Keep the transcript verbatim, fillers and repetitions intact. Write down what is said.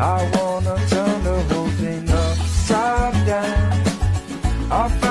I wanna turn the whole thing upside down. I